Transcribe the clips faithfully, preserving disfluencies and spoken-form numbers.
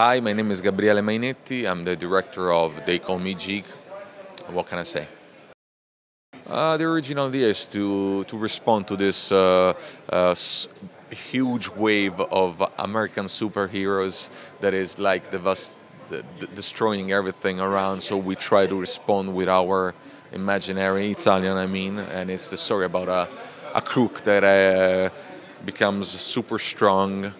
Hi, my name is Gabriele Mainetti. I'm the director of They Call Me Jeeg. What can I say? Uh, the original idea is to, to respond to this uh, uh, huge wave of American superheroes that is like devast de de destroying everything around, so we try to respond with our imaginary Italian, I mean, and it's the story about a, a crook that uh, becomes super strong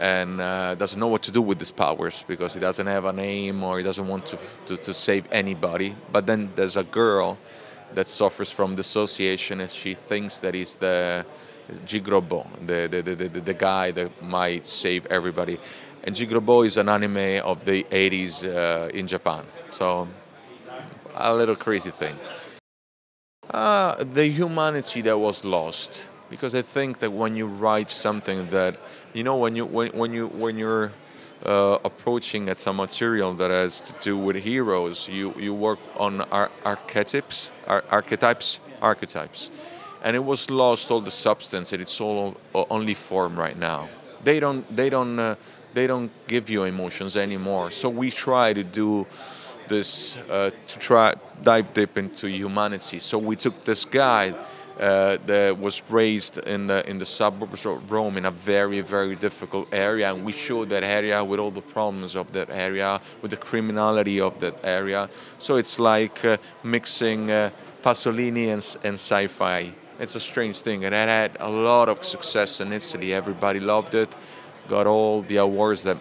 and uh, doesn't know what to do with his powers because he doesn't have a name or he doesn't want to, to, to save anybody. But then there's a girl that suffers from dissociation and she thinks that he's the Jeeg Robot, the, the, the, the, the guy that might save everybody. And Jeeg Robot is an anime of the eighties uh, in Japan. So a little crazy thing. Uh, the humanity that was lost. Because I think that when you write something that, you know, when you when when you when you're uh, approaching at some material that has to do with heroes, you you work on ar archetypes, ar archetypes, archetypes, and it was lost all the substance, and it's all only form right now. They don't they don't uh, they don't give you emotions anymore. So we try to do this uh, to try dive deep into humanity. So we took this guy. Uh, that was raised in the, in the suburbs of Rome in a very, very difficult area, and we showed that area with all the problems of that area, with the criminality of that area. So it's like uh, mixing uh, Pasolini and, and sci-fi. It's a strange thing, and it had a lot of success in Italy. Everybody loved it, got all the awards that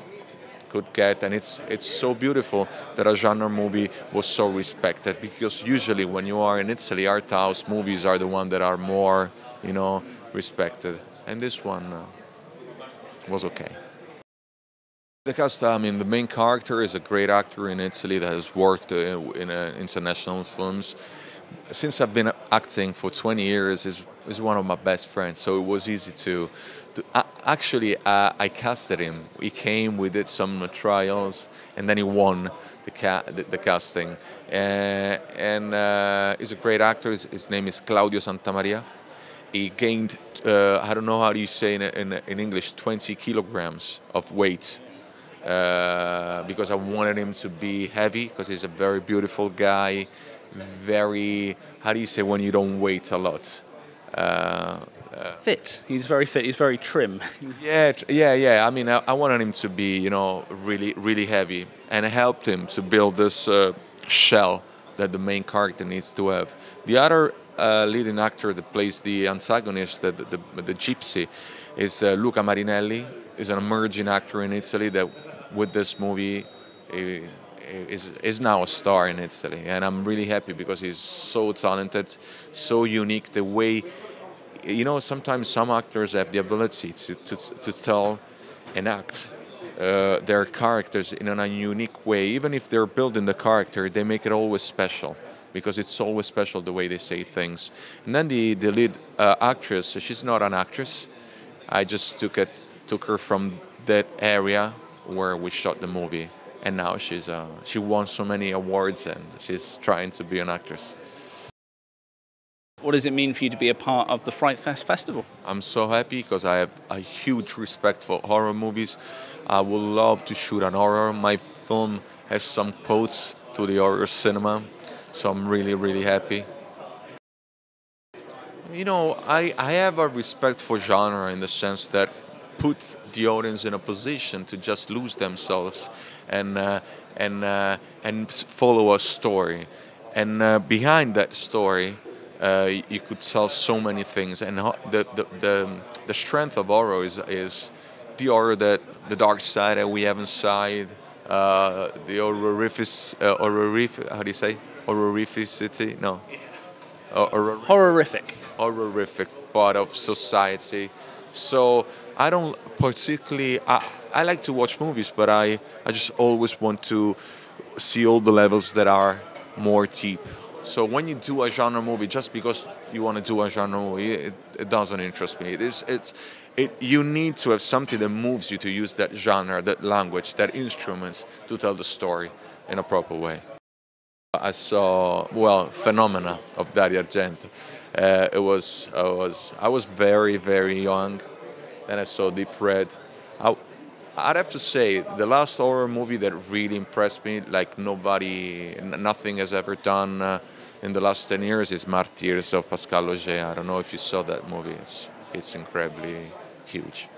could get, and it's it's so beautiful that a genre movie was so respected, because usually when you are in Italy, art house movies are the ones that are more, you know, respected, and this one uh, was okay. The cast, I mean, the main character is a great actor in Italy that has worked in, in uh, international films. Since I've been acting for twenty years, is is one of my best friends, so it was easy to, to uh, actually uh, I casted him. He came, we did some trials, and then he won the ca the, the casting. Uh, and uh, he's a great actor. His, his name is Claudio Santamaria. He gained uh, I don't know how do you say in in, in English, twenty kilograms of weight. Uh, because I wanted him to be heavy, because he's a very beautiful guy, very, how do you say when you don't wait a lot? Uh, uh, fit, he's very fit, he's very trim. yeah, yeah, yeah, I mean, I, I wanted him to be, you know, really, really heavy, and I helped him to build this uh, shell that the main character needs to have. The other uh, leading actor that plays the antagonist, the, the, the, the gypsy, is uh, Luca Marinelli. Is an emerging actor in Italy that, with this movie, he, he is is now a star in Italy, and I'm really happy because he's so talented, so unique. The way, you know, sometimes some actors have the ability to to, to tell and act uh, their characters in a unique way. Even if they're building the character, they make it always special, because it's always special the way they say things. And then the the lead uh, actress, she's not an actress. I just took it. took her from that area where we shot the movie, and now she's uh, she won so many awards, and she's trying to be an actress. What does it mean for you to be a part of the FrightFest festival? I'm so happy because I have a huge respect for horror movies. I would love to shoot an horror. My film has some quotes to the horror cinema, so I'm really, really happy. You know, I, I have a respect for genre in the sense that put the audience in a position to just lose themselves and uh, and uh, and follow a story, and uh, behind that story uh, you could tell so many things. And the the the, the strength of horror is, is the horror that the dark side that we have inside, uh, the horrorific, uh, horrorific, how do you say, horrorificity? No, yeah. uh, horror horrific, horrific part of society. So I don't particularly, I, I like to watch movies, but I, I just always want to see all the levels that are more deep. So when you do a genre movie, just because you want to do a genre movie, it, it doesn't interest me. It is, it's, it, you need to have something that moves you to use that genre, that language, that instruments to tell the story in a proper way. I saw, well, Phenomena of Dario Argento. Uh, it was, I was, I was very, very young. Then I saw Deep Red. I, I'd have to say the last horror movie that really impressed me, like nobody, nothing has ever done uh, in the last ten years, is Martyrs of Pascal Laugier. I don't know if you saw that movie. It's, it's incredibly huge.